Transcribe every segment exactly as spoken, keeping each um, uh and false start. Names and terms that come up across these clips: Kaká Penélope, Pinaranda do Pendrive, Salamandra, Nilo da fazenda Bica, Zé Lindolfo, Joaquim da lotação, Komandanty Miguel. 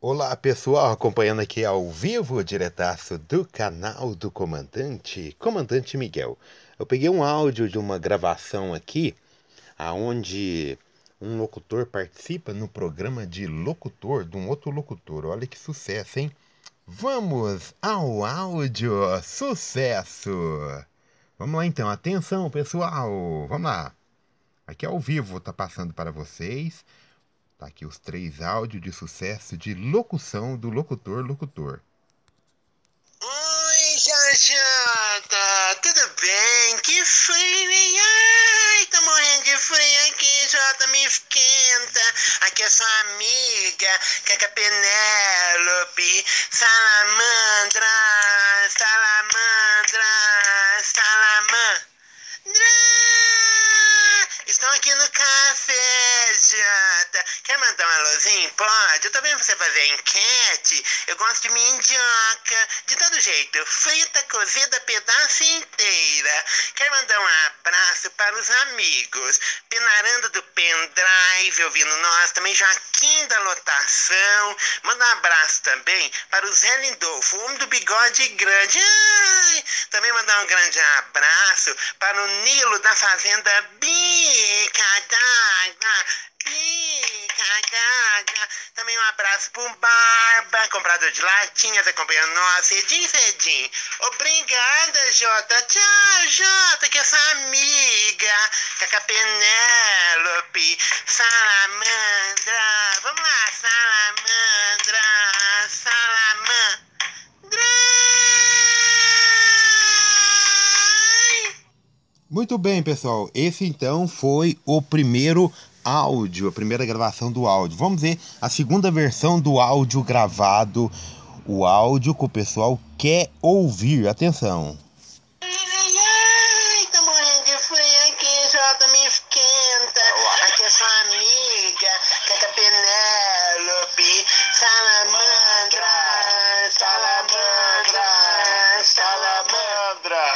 Olá pessoal, acompanhando aqui ao vivo, diretaço do canal do Komandanty, Komandanty Miguel. Eu peguei um áudio de uma gravação aqui, aonde um locutor participa no programa de locutor, de um outro locutor. Olha que sucesso, hein? Vamos ao áudio, sucesso! Vamos lá então, atenção pessoal, vamos lá. Aqui ao vivo, tá passando para vocês. Tá aqui os três áudios de sucesso de locução do locutor locutor. Oi, Jota, tudo bem? Que frio, hein? Ai, tô morrendo de frio aqui, Jota, me esquenta. Aqui é sua amiga, Kaká Penélope, Salamandra, Salamandra, Salamandra. Estão aqui no café, Jota. Quer mandar um alôzinho? Pode. Eu tô vendo você fazer enquete. Eu gosto de minhoca. De todo jeito. Frita, cozida, pedaço inteira. Quer mandar um abraço para os amigos. Pinaranda do Pendrive, ouvindo nós. Também Joaquim da Lotação. Manda um abraço também para o Zé Lindolfo, o homem do bigode grande. Ai! Também mandar um grande abraço para o Nilo da fazenda Bica. Também um abraço pro Barba, comprador de latinhas, acompanhando nós, cedinho, cedinho. Obrigada, Jota. Tchau, Jota, que é sua amiga, Kaká Penélope, Salamandra. Vamos lá, Salamandra, Salamandra. Muito bem, pessoal. Esse, então, foi o primeiro áudio, a primeira gravação do áudio. Vamos ver a segunda versão do áudio gravado, o áudio que o pessoal quer ouvir. Atenção. Ai, ai, tô morrendo de frio aqui, Jota, me esquenta. Aqui é sua amiga, Kaká Penélope, Salamandra, Salamandra, Salamandra.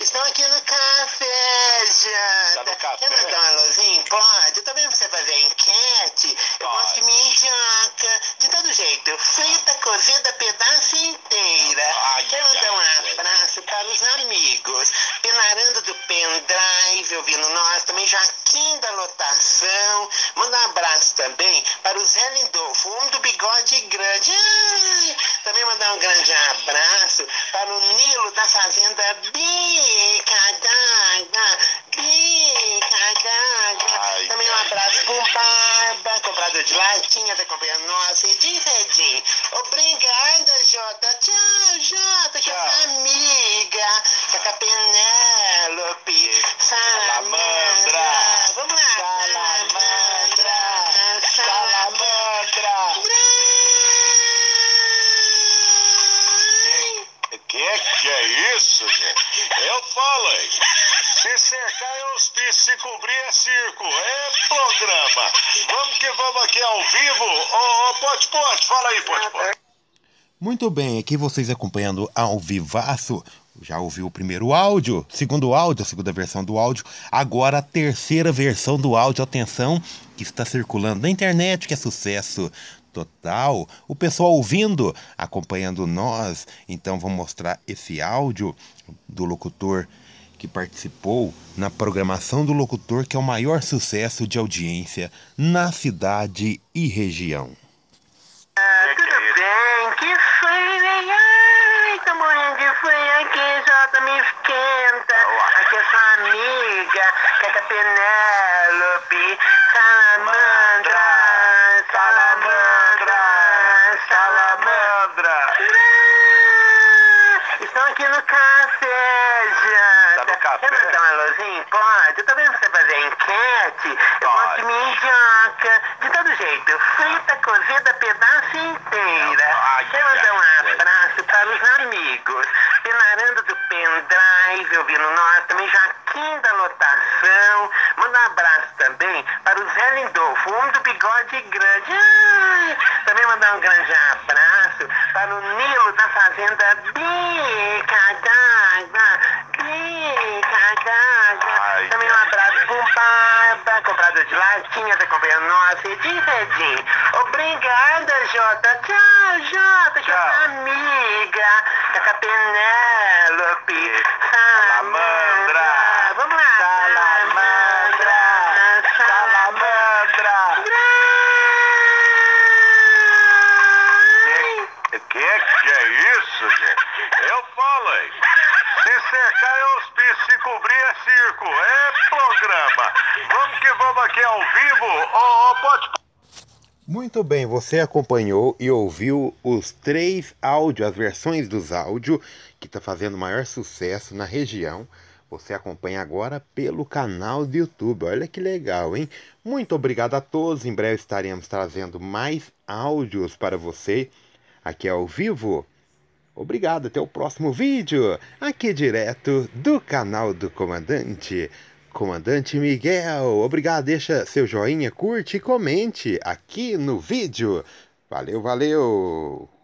Estão aqui no café, Jota. Tá no café. Quer mandar um alôzinho? Pode. Eu tô vendo você fazer enquete. Eu gosto de minhoca. De todo jeito. Frita, cozida, pedaço inteira. Ai, quer mandar um abraço para os amigos. Pinaranda do Pendrive, ouvindo nós. Também Joaquim da Lotação. Manda um abraço também para o Zé Lindolfo, o homem do bigode grande. Ai, também mandar um grande abraço para o Nilo da fazenda Bica. Também um abraço pro Barba, comprador de latinhas, acompanhando nós, cedinho, cedinho. Obrigada, Jota. Tchau, Jota, que é sua amiga, Kaká Penélope, Salamandra. Vamos lá, Salamandra, Salamandra. Que que é isso, gente? Eu falo aí. Se cercar é hospício, se cobrir é circo, é programa. Vamos que vamos aqui ao vivo. Ô, ô, Pote, Pote, fala aí, Pote, Pote. Muito bem, aqui vocês acompanhando ao vivaço. Já ouviu o primeiro áudio, segundo áudio, a segunda versão do áudio. Agora a terceira versão do áudio, atenção, que está circulando na internet, que é sucesso total. O pessoal ouvindo, acompanhando nós. Então vou mostrar esse áudio do locutor que participou na programação do locutor, que é o maior sucesso de audiência na cidade e região. Ah, tudo bem? Que frio, hein? Ai, tô morrendo de frio aqui, Jota, me esquenta. Aqui é sua amiga, Kaká Penélope, Salamandra, Salamandra, Salamandra. Estão aqui no café, Jota. Quer mandar um alôzinho? Pode. Eu tô vendo você fazer enquete. Eu gosto de minhoca. De todo jeito. Frita, cozida, pedaço inteira. Ai, quer mandar um abraço para os amigos. Pinaranda do Pendrive, ouvindo nós. Também Joaquim da Lotação. Manda um abraço também para o Zé Lindolfo, o homem do bigode grande. Ai, também mandar um grande abraço para o Nilo da fazenda Bica. Também um abraço pro Barba, comprador de lá. criancinhas acompanhando nós e de Redim. Obrigada, Jota. Tchau, Jota. Tchau. Jota amiga. Kaká Penélope. Salamandra. Vamos lá. Salamandra. Salamandra. O que é isso, gente? Eu falo aí. Se cercar é hospício, se cobrir é circo. É programa. Vamos que vamos aqui ao vivo. Oh, oh, pode... Muito bem, você acompanhou e ouviu os três áudios, as versões dos áudios, que está fazendo maior sucesso na região. Você acompanha agora pelo canal do YouTube. Olha que legal, hein? Muito obrigado a todos. Em breve estaremos trazendo mais áudios para você aqui ao vivo. Obrigado, até o próximo vídeo, aqui direto do canal do Comandante, Komandanty Miguel. Obrigado, deixa seu joinha, curte e comente aqui no vídeo. Valeu, valeu!